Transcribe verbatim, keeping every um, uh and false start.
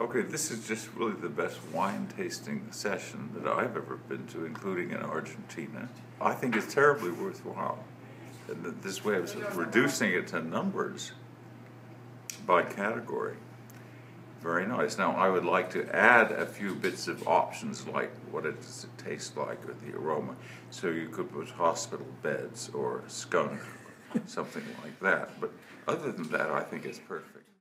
Okay, this is just really the best wine tasting session that I've ever been to, including in Argentina. I think it's terribly worthwhile. And this way of reducing it to numbers by category. Very nice. Now, I would like to add a few bits of options, like what it, does it taste like, or the aroma. So you could put hospital beds or skunk, something like that. But other than that, I think it's perfect.